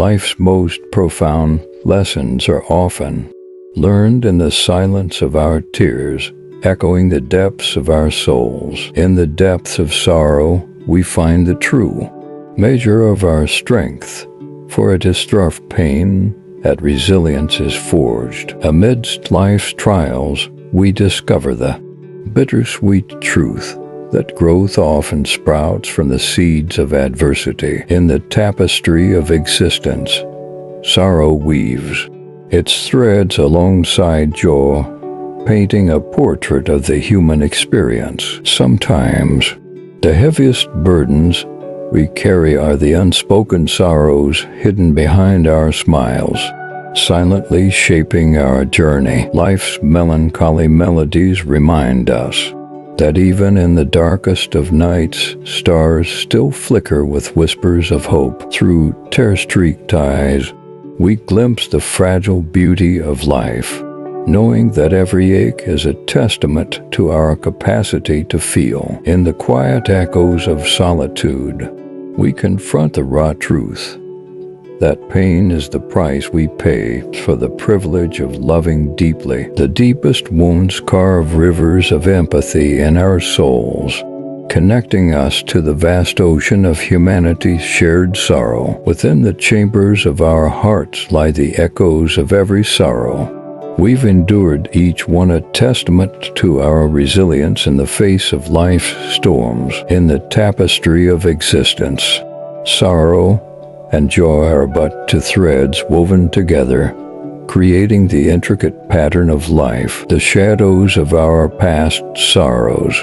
Life's most profound lessons are often learned in the silence of our tears, echoing the depths of our souls. In the depths of sorrow, we find the true measure of our strength, for it is through pain that resilience is forged. Amidst life's trials, we discover the bittersweet truth that growth often sprouts from the seeds of adversity. In the tapestry of existence, sorrow weaves its threads alongside joy, painting a portrait of the human experience. Sometimes, the heaviest burdens we carry are the unspoken sorrows hidden behind our smiles, silently shaping our journey. Life's melancholy melodies remind us that even in the darkest of nights, stars still flicker with whispers of hope. Through tear-streaked eyes, we glimpse the fragile beauty of life, knowing that every ache is a testament to our capacity to feel. In the quiet echoes of solitude, we confront the raw truth that pain is the price we pay for the privilege of loving deeply. The deepest wounds carve rivers of empathy in our souls, connecting us to the vast ocean of humanity's shared sorrow. Within the chambers of our hearts lie the echoes of every sorrow we've endured, each one a testament to our resilience in the face of life's storms. In the tapestry of existence, sorrow and joy are but two threads woven together, creating the intricate pattern of life. The shadows of our past sorrows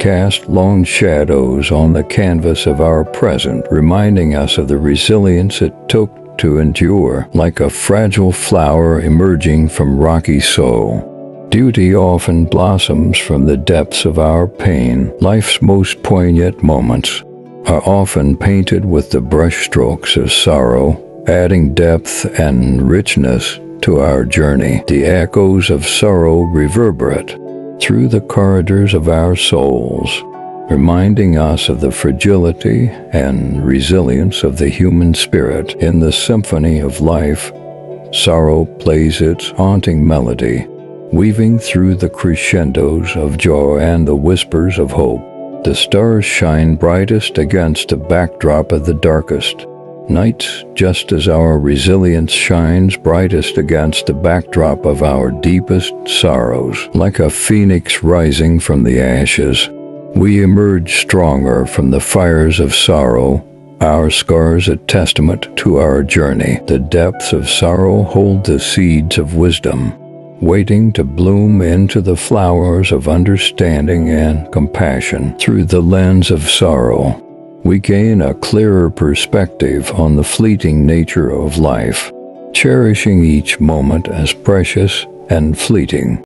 cast long shadows on the canvas of our present, reminding us of the resilience it took to endure. Like a fragile flower emerging from rocky soil, duty often blossoms from the depths of our pain. Life's most poignant moments are often painted with the brushstrokes of sorrow, adding depth and richness to our journey. The echoes of sorrow reverberate through the corridors of our souls, reminding us of the fragility and resilience of the human spirit. In the symphony of life, sorrow plays its haunting melody, weaving through the crescendos of joy and the whispers of hope. The stars shine brightest against the backdrop of the darkest nights, just as our resilience shines brightest against the backdrop of our deepest sorrows. Like a phoenix rising from the ashes, we emerge stronger from the fires of sorrow, our scars a testament to our journey. The depths of sorrow hold the seeds of wisdom, waiting to bloom into the flowers of understanding and compassion. Through the lens of sorrow, we gain a clearer perspective on the fleeting nature of life, cherishing each moment as precious and fleeting.